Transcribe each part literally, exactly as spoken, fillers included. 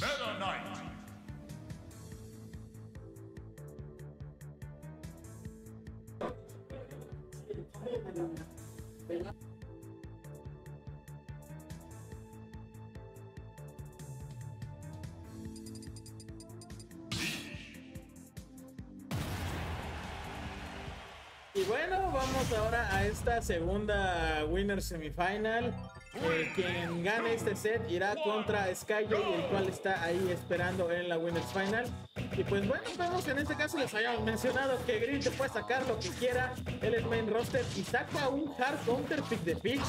Meta Knight. Y bueno, vamos ahora a esta segunda Winner Semifinal. Eh, quien gane este set irá contra SkyJay, el cual está ahí esperando en la Winners Final. Y pues bueno, vemos que en este caso les habíamos mencionado que Green te puede sacar lo que quiera. Él es main roster y saca un hard counter pick de Peach,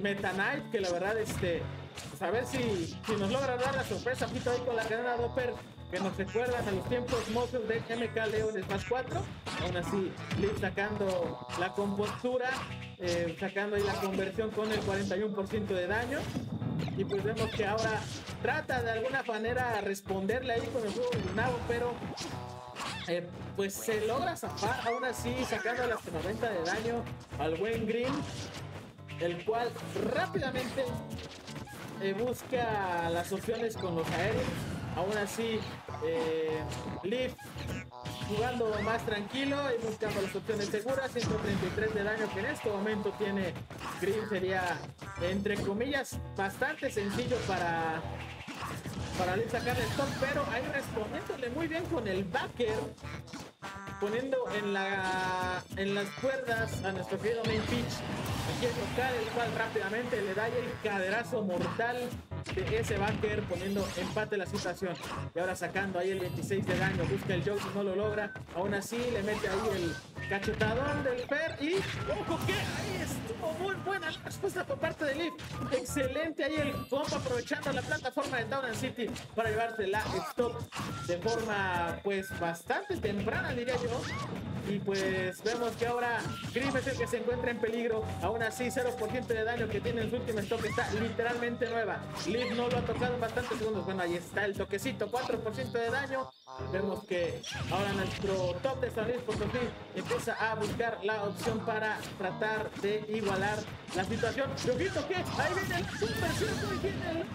Meta Knight, que la verdad, este, pues a ver si, si nos logra dar la sorpresa pito ahí con la cadena Dopper, que nos recuerdan a los tiempos mozos de M K Leones más cuatro. Aún así, Leaf sacando la compostura, eh, sacando ahí la conversión con el cuarenta y uno por ciento de daño. Y pues vemos que ahora trata de alguna manera responderle ahí con el juego de Nabo, pero eh, pues se logra zafar, aún así sacando las noventa de daño al buen Green, el cual rápidamente eh, busca las opciones con los aéreos. Aún así, eh, Leaf jugando más tranquilo y buscando las opciones seguras. Ciento treinta y tres de daño que en este momento tiene Green sería, entre comillas, bastante sencillo para para sacar el top, pero ahí respondiéndole muy bien con el backer, poniendo en la en las cuerdas a nuestro querido main Peach, aquí es local, el cual rápidamente le da el caderazo mortal de ese backer, poniendo empate la situación. Y ahora sacando ahí el veintiséis de daño, busca el joke y no lo logra. Aún así le mete ahí el cachetadón del Fer y ojo que ahí estuvo muy buena la respuesta por parte de Leaf. Excelente ahí el combo, aprovechando la plataforma de Down and City para llevarse la stop de forma pues bastante temprana, diría yo. Y pues vemos que ahora Grim es el que se encuentra en peligro. Aún así, cero por ciento de daño que tiene en su última toque, está literalmente nueva. Leaf no lo ha tocado en bastantes segundos. Bueno, ahí está el toquecito, cuatro por ciento de daño. Vemos que ahora nuestro top de San Luis Potosí empieza a buscar la opción para tratar de igualar la situación. Yo grito que ahí viene el super cierto y viene el...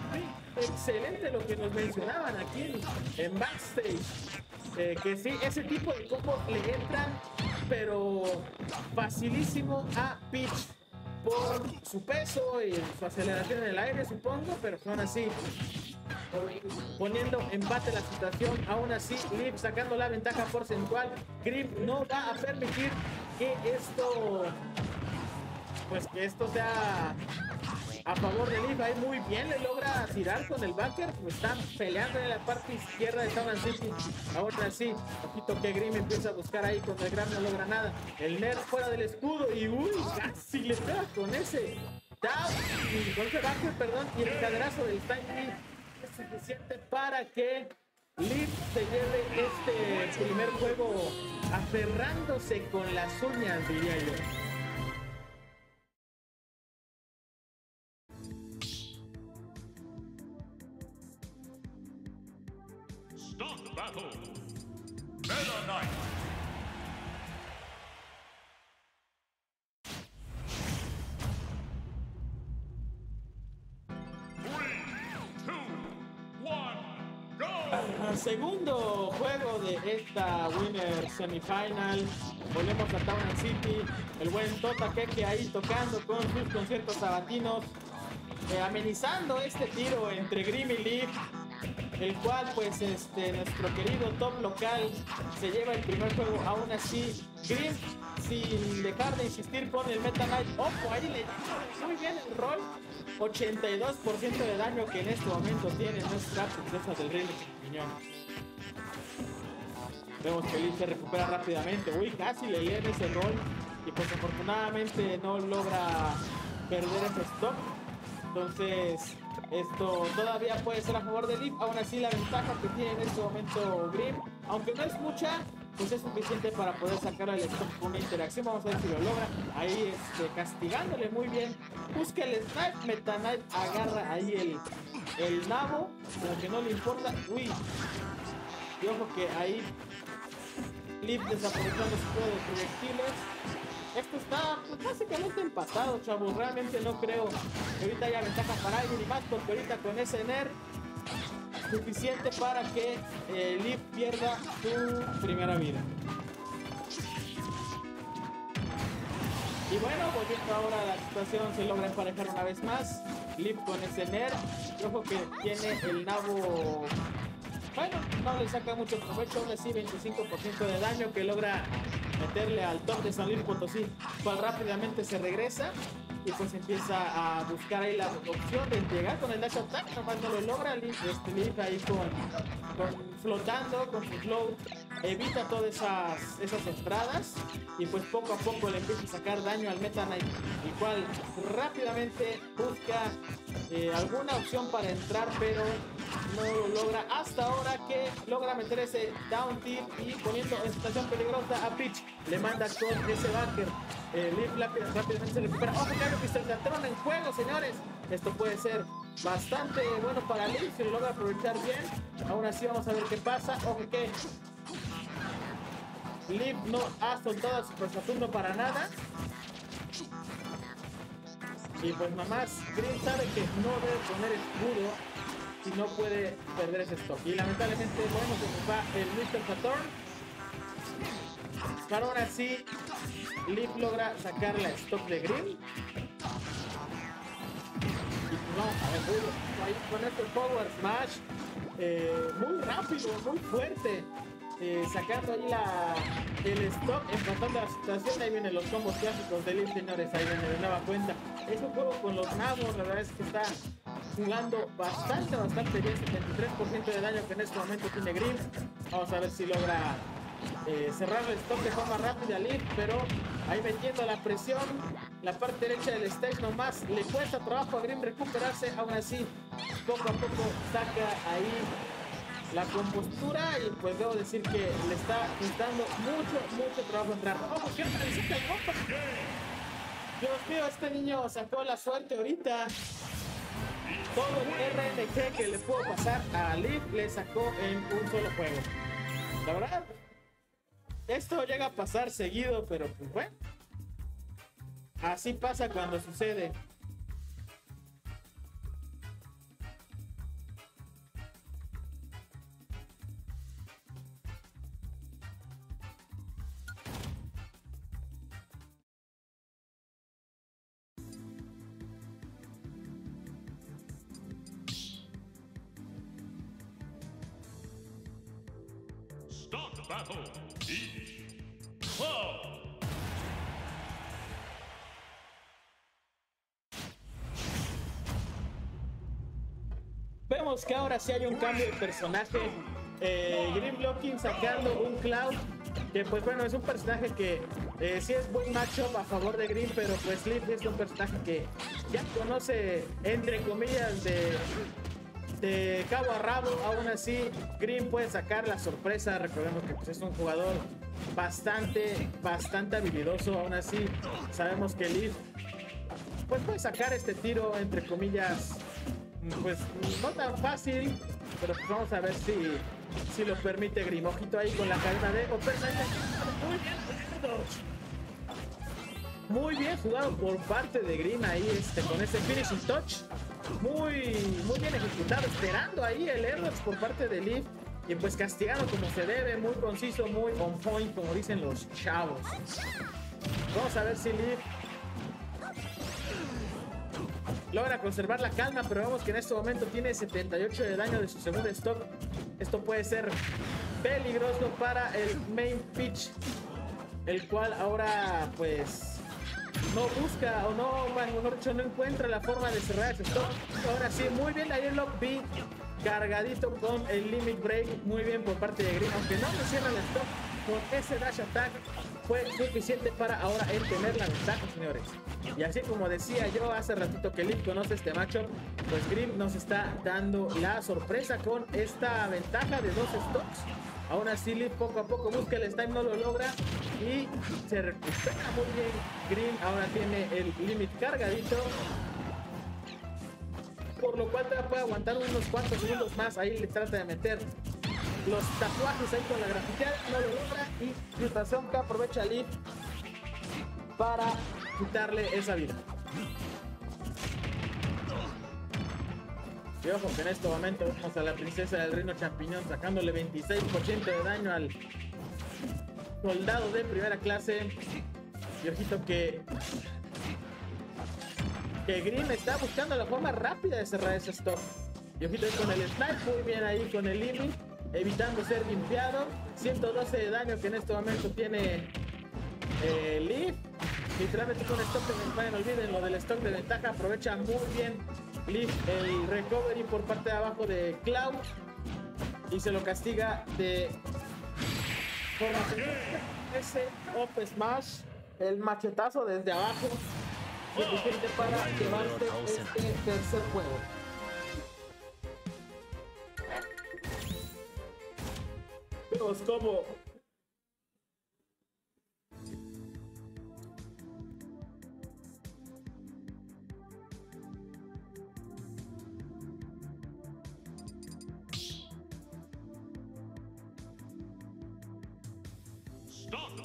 Excelente lo que nos mencionaban aquí en backstage. Eh, que sí, ese tipo de combos le entran, pero facilísimo a Peach por su peso y su aceleración en el aire, supongo, pero son así, poniendo empate la situación. Aún así, Leaf sacando la ventaja porcentual. Grim no va a permitir que esto, pues que esto sea a favor de Leaf. Ahí muy bien le logra tirar con el backer, pues están peleando en la parte izquierda de Taman City. Ahora sí, poquito que Grim empieza a buscar ahí con el Grab, no logra nada. El Nerd fuera del escudo y uy, casi le pega con ese down, y con ese backer, perdón, y el caderazo del timing es suficiente para que Leaf se lleve este primer juego aferrándose con las uñas, diría yo. Battle Meta Knight. three, two, one, go. El segundo juego de esta Winner Semifinal. Volvemos a Town City. El buen Totapeke ahí tocando con sus conciertos sabatinos, eh, amenizando este tiro entre Grim y Leaf, el cual pues este nuestro querido top local se lleva el primer juego. Aún así, Grim, sin dejar de insistir con el Meta Knight, ojo, ahí le hizo muy bien el rol, ochenta y dos por ciento de daño que en este momento tiene nuestra princesa del Green, piñón. Vemos que Lee se recupera rápidamente, uy, casi le lleva ese rol, y pues afortunadamente no logra perder ese stop. Entonces, esto todavía puede ser a favor de Leaf. Aún así, la ventaja que tiene en este momento Grim, aunque no es mucha, pues es suficiente para poder sacar al stop con una interacción. Vamos a ver si lo logra. Ahí este, castigándole muy bien, busca el snipe. Meta Knight agarra ahí el, el nabo, como que no le importa. Uy, y ojo que ahí Leaf desaprovechando su juego de proyectiles. Esto está pues, básicamente empatado, chavos. Realmente no creo que ahorita haya ventaja para alguien, y más porque ahorita con ese nerf suficiente para que eh, Leaf pierda su primera vida. Y bueno, volviendo ahora a la situación, se logra emparejar una vez más. Leaf con ese nerf. Yo creo que tiene el Nabo. Bueno, no le saca mucho provecho, aún así veinticinco por ciento de daño que logra meterle al top de San Luis Potosí, cual rápidamente se regresa y pues empieza a buscar ahí la opción de llegar con el dash attack, nomás no lo logra. Este Leaf ahí con, con flotando, con su Cloud, evita todas esas, esas entradas y pues poco a poco le empieza a sacar daño al Meta Knight, el cual rápidamente busca eh, alguna opción para entrar, pero no lo logra hasta ahora que logra meter ese down tilt y poniendo en situación peligrosa a Peach. Le manda con ese backer. Eh, Leaf rápidamente se recupera. ¡Ojo, claro, mister Saturn en juego, señores! Esto puede ser bastante bueno para Leaf si lo logra aprovechar bien. Aún así vamos a ver qué pasa. Ojo que Leaf no ha soltado a Super Saturno para nada. Y pues mamás, Green sabe que no debe poner escudo y no puede perder ese stock. Y lamentablemente, bueno, se va el mister Saturn. Pero aún así, Leaf logra sacar la stock de Green. Y no, a ver, ahí con este power smash, eh, muy rápido, muy fuerte. Eh, sacando ahí la, el stock, empatando la situación. Ahí vienen los combos clásicos de Leaf, señores. Ahí viene de nueva cuenta. Es un juego con los nabos, la verdad es que está jugando bastante, bastante bien. setenta y tres por ciento de daño que en este momento tiene Grim. Vamos a ver si logra eh, cerrar el stock de forma rápida a Leaf, pero ahí metiendo la presión. La parte derecha del stage nomás le cuesta trabajo a Grim recuperarse. Aún así, poco a poco saca ahí la compostura y pues debo decir que le está costando mucho, mucho trabajo entrar. ¡Ojo, que realiza el compa! Dios mío, este niño sacó la suerte ahorita. Todo el R N G que le pudo pasar a Leaf le sacó en un solo juego. La verdad, esto llega a pasar seguido, pero pues bueno, así pasa cuando sucede. Start battle. Peach. Cloud. Vemos que ahora sí hay un cambio de personaje. Eh, Green Blocking sacando un Cloud, que pues bueno, es un personaje que eh, sí es buen matchup a favor de Green, pero pues Leaf es un personaje que ya conoce, entre comillas, de... de cabo a rabo. Aún así, Green puede sacar la sorpresa. Recordemos que pues, es un jugador bastante, bastante habilidoso. Aún así, sabemos que Leaf pues, puede sacar este tiro, entre comillas, pues no tan fácil. Pero pues, vamos a ver si, si lo permite Green. Ojito ahí con la cadena de... Muy bien jugado por parte de Green ahí, este, con ese finishing touch. Muy, muy bien ejecutado, esperando ahí el error por parte de Leaf. Y pues castigado como se debe, muy conciso, muy on point, como dicen los chavos. Vamos a ver si Leaf logra conservar la calma, pero vemos que en este momento tiene setenta y ocho de daño de su segundo stock. Esto puede ser peligroso para el main pitch, el cual ahora pues... no busca o no, mejor dicho, no encuentra la forma de cerrar el sector. Ahora sí, muy bien, ayer lo vi cargadito con el limit break. Muy bien por parte de Green, aunque no le cierra el stop con ese dash attack. Fue suficiente para ahora tener la ventaja, señores. Y así como decía yo hace ratito que Leaf conoce este matchup, pues Green nos está dando la sorpresa con esta ventaja de dos stocks. Aún así, Leaf poco a poco busca el stun, no lo logra y se recupera muy bien. Green ahora tiene el limit cargadito, por lo cual puede aguantar unos cuantos segundos más. Ahí le trata de meter los tatuajes ahí con la grafiteada, no lo logra. Y Cruz que aprovecha Leaf para quitarle esa vida. Y ojo, que en este momento vamos a la princesa del reino champiñón sacándole veintiséis por ciento de daño al soldado de primera clase. Y ojito que... que Green está buscando la forma rápida de cerrar ese stop. Y ojito con el snipe, muy bien ahí con el living, evitando ser limpiado. ciento doce de daño que en este momento tiene eh, Leaf. Literalmente con stock de ventaja, no olviden lo del stock de ventaja. Aprovecha muy bien Leaf el recovery por parte de abajo de Cloud y se lo castiga de forma ese up smash, el machetazo desde abajo, suficiente para llevarse este tercer juego. Vemos cómo Stop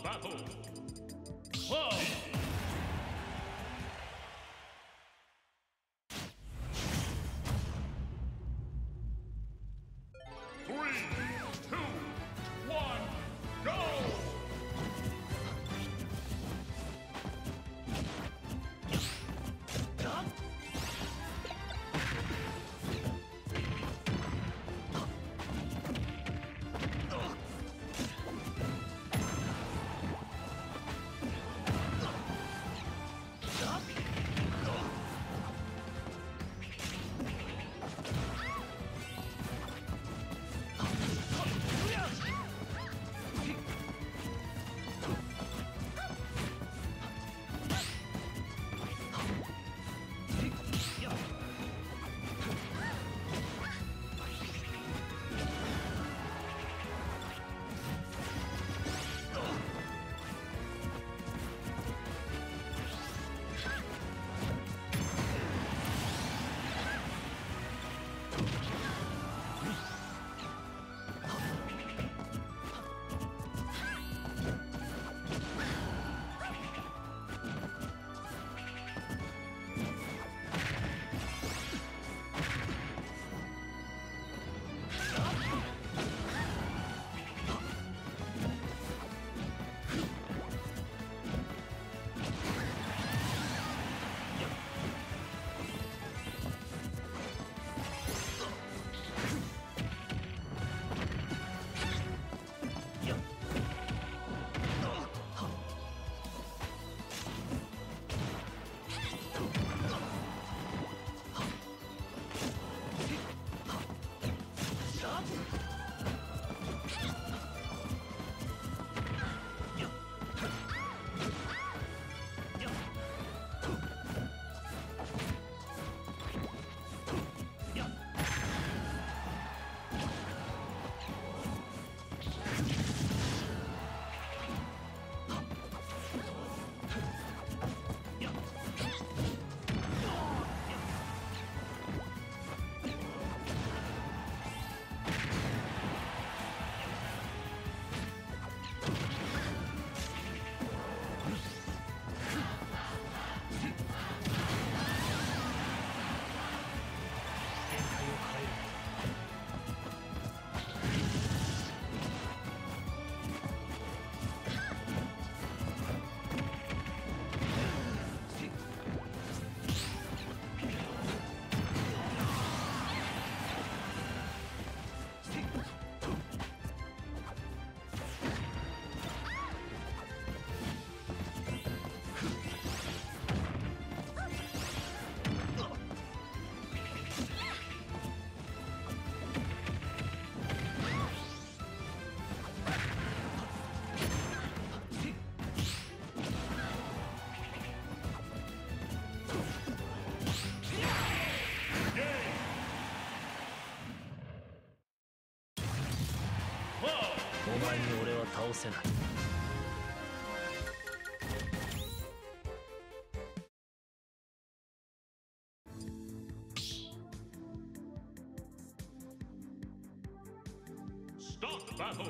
the battle.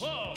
Whoa.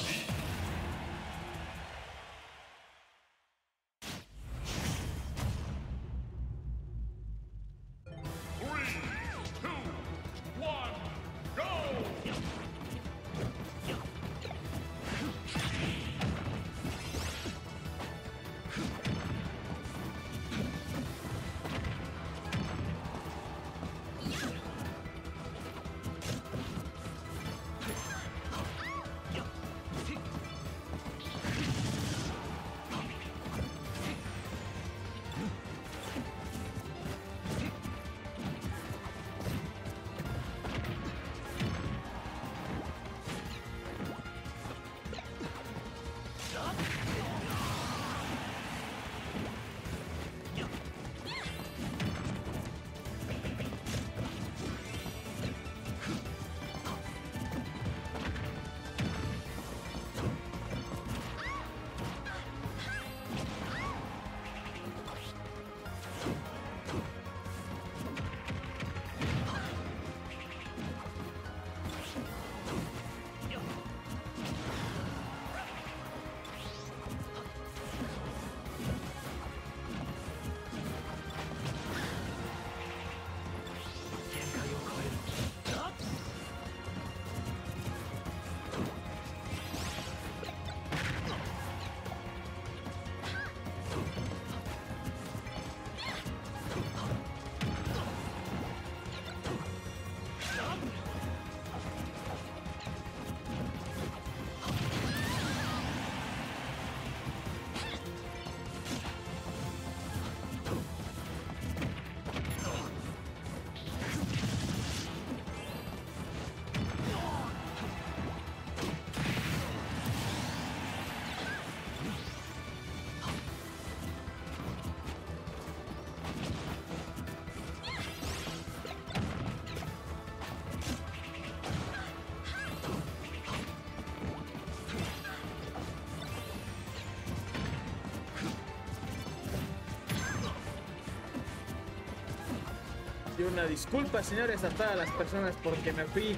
Una disculpa, señores, a todas las personas porque me fui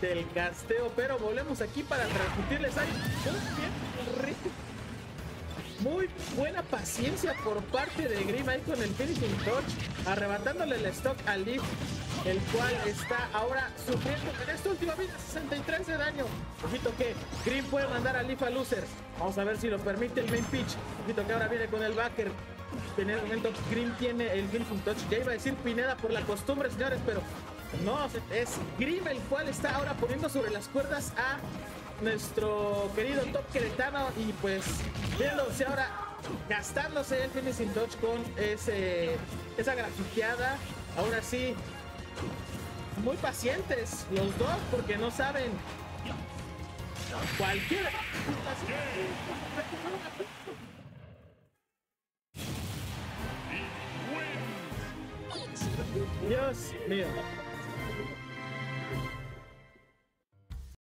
del casteo, pero volvemos aquí para transmitirles algo muy rico. Muy buena paciencia por parte de Grim ahí con el finishing touch, arrebatándole el stock al Leaf, el cual está ahora sufriendo en esta última vida sesenta y tres de daño. Ojito que Grim puede mandar al Leaf a losers. Vamos a ver si lo permite el main pitch. Ojito que ahora viene con el backer. En el momento Green tiene el finishing touch. Ya iba a decir Pineda por la costumbre, señores, pero no, es Green el cual está ahora poniendo sobre las cuerdas a nuestro querido top queretano. Y pues viéndose ahora gastándose el finishing touch con ese, esa grafiqueada. Ahora sí, muy pacientes los dos porque no saben cualquiera. Dios mío.